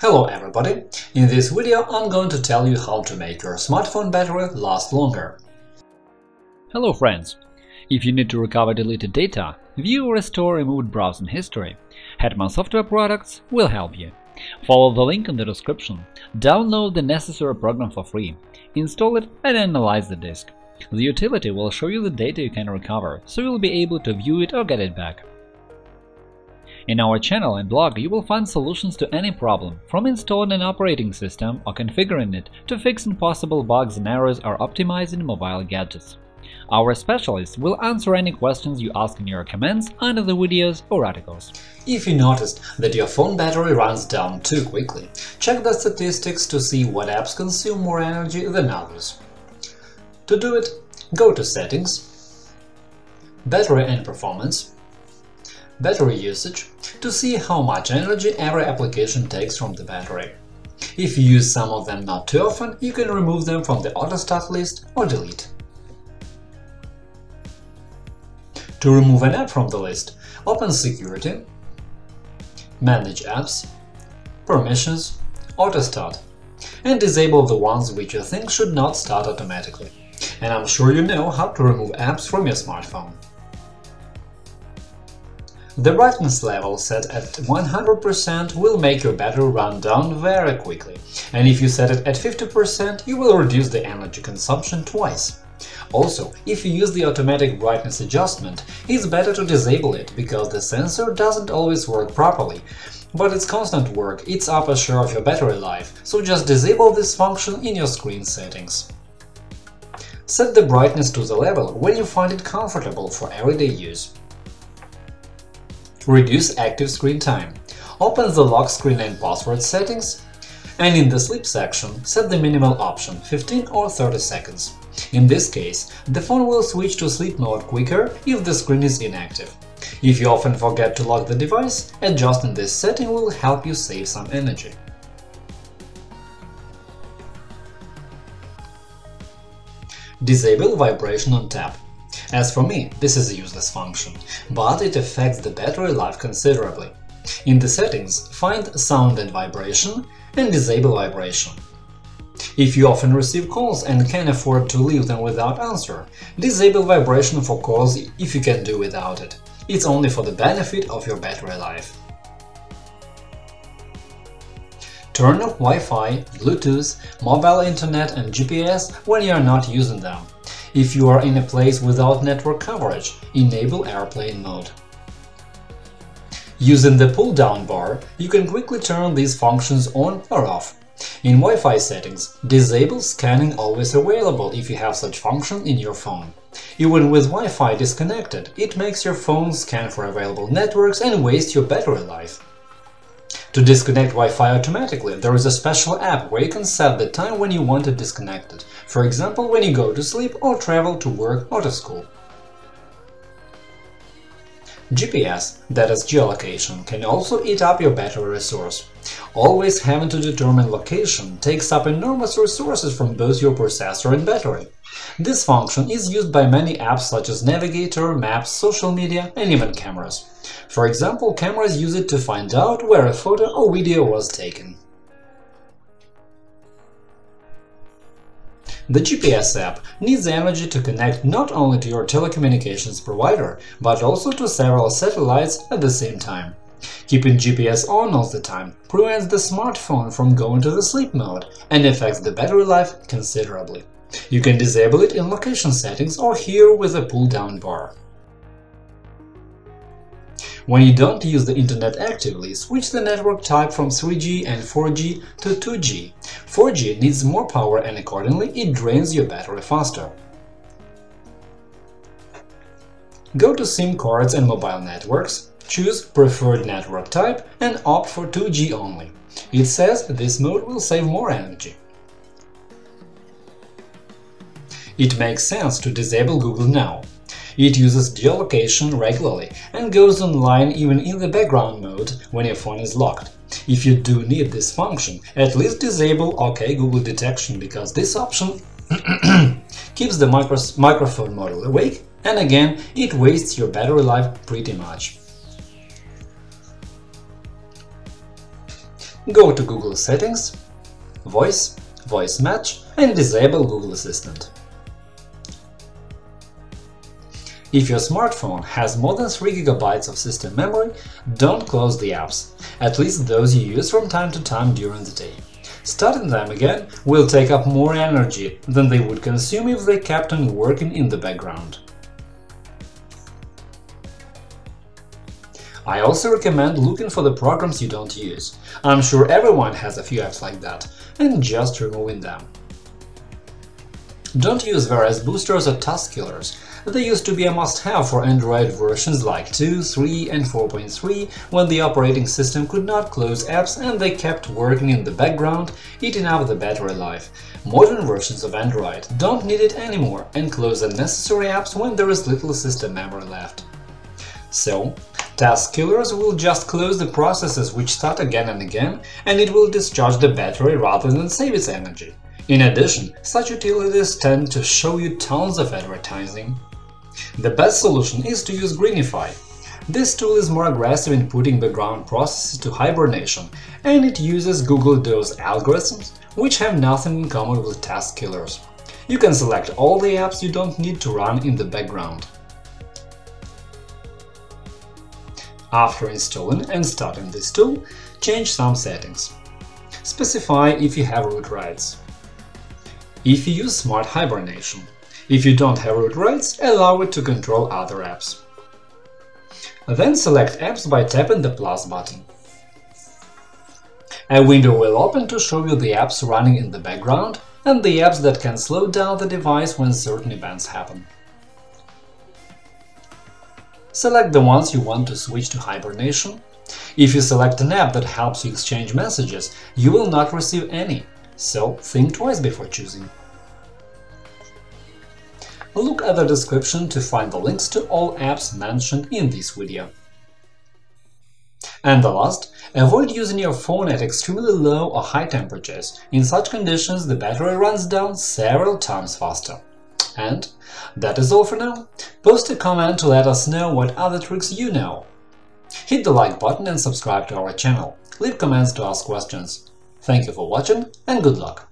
Hello everybody! In this video I'm going to tell you how to make your smartphone battery last longer. Hello friends! If you need to recover deleted data, view or restore removed browsing history, Hetman Software Products will help you. Follow the link in the description, download the necessary program for free, install it and analyze the disk. The utility will show you the data you can recover, so you'll be able to view it or get it back. In our channel and blog you will find solutions to any problem, from installing an operating system or configuring it to fixing possible bugs and errors or optimizing mobile gadgets. Our specialists will answer any questions you ask in your comments under the videos or articles. If you noticed that your phone battery runs down too quickly, check the statistics to see what apps consume more energy than others. To do it, go to Settings, Battery and Performance, Battery Usage, to see how much energy every application takes from the battery. If you use some of them not too often, you can remove them from the auto start list or delete. To remove an app from the list, open Security, Manage Apps, Permissions, Auto Start, and disable the ones which you think should not start automatically. And I'm sure you know how to remove apps from your smartphone. The brightness level set at 100% will make your battery run down very quickly, and if you set it at 50%, you will reduce the energy consumption twice. Also, if you use the automatic brightness adjustment, it's better to disable it, because the sensor doesn't always work properly, but its constant work eats up a share of your battery life, so just disable this function in your screen settings. Set the brightness to the level when you find it comfortable for everyday use. Reduce active screen time. Open the lock screen and password settings, and in the sleep section set the minimal option 15 or 30 seconds. In this case, the phone will switch to sleep mode quicker if the screen is inactive. If you often forget to lock the device, adjusting this setting will help you save some energy. Disable vibration on tap. As for me, this is a useless function, but it affects the battery life considerably. In the settings, find Sound and Vibration and disable vibration. If you often receive calls and can afford to leave them without answer, disable vibration for calls if you can do without it. It's only for the benefit of your battery life. Turn off Wi-Fi, Bluetooth, mobile internet and GPS when you are not using them. If you are in a place without network coverage, enable airplane mode. Using the pull-down bar, you can quickly turn these functions on or off. In Wi-Fi settings, disable scanning always available if you have such function in your phone. Even with Wi-Fi disconnected, it makes your phone scan for available networks and waste your battery life. To disconnect Wi-Fi automatically, there is a special app where you can set the time when you want it disconnected, for example, when you go to sleep or travel to work or to school. GPS, that is geolocation, can also eat up your battery resource. Always having to determine location takes up enormous resources from both your processor and battery. This function is used by many apps such as Navigator, Maps, social media and even cameras. For example, cameras use it to find out where a photo or video was taken. The GPS app needs energy to connect not only to your telecommunications provider, but also to several satellites at the same time. Keeping GPS on all the time prevents the smartphone from going to the sleep mode and affects the battery life considerably. You can disable it in location settings or here with a pull-down bar. When you don't use the internet actively, switch the network type from 3G and 4G to 2G. 4G needs more power and accordingly it drains your battery faster. Go to SIM cards and mobile networks, choose Preferred Network Type and opt for 2G only. It says this mode will save more energy. It makes sense to disable Google Now. It uses geolocation regularly and goes online even in the background mode when your phone is locked. If you do need this function, at least disable OK Google detection, because this option keeps the microphone model awake, and again, it wastes your battery life pretty much. Go to Google Settings, Voice, Voice Match and disable Google Assistant. If your smartphone has more than 3 GB of system memory, don't close the apps, at least those you use from time to time during the day. Starting them again will take up more energy than they would consume if they kept on working in the background. I also recommend looking for the programs you don't use. I'm sure everyone has a few apps like that, and just removing them. Don't use various boosters or task killers. They used to be a must-have for Android versions like 2, 3 and 4.3, when the operating system could not close apps and they kept working in the background, eating up the battery life. Modern versions of Android don't need it anymore and close unnecessary apps when there is little system memory left. So, task killers will just close the processes which start again and again, and it will discharge the battery rather than save its energy. In addition, such utilities tend to show you tons of advertising. The best solution is to use Greenify. This tool is more aggressive in putting background processes to hibernation, and it uses Google DOS algorithms, which have nothing in common with task killers. You can select all the apps you don't need to run in the background. After installing and starting this tool, change some settings. Specify if you have root rights. If you use Smart Hibernation. If you don't have root rights, allow it to control other apps. Then select apps by tapping the plus button. A window will open to show you the apps running in the background and the apps that can slow down the device when certain events happen. Select the ones you want to switch to hibernation. If you select an app that helps you exchange messages, you will not receive any, so think twice before choosing. Look at the description to find the links to all apps mentioned in this video. And the last, avoid using your phone at extremely low or high temperatures. In such conditions, the battery runs down several times faster. And that is all for now. Post a comment to let us know what other tricks you know. Hit the like button and subscribe to our channel. Leave comments to ask questions. Thank you for watching and good luck!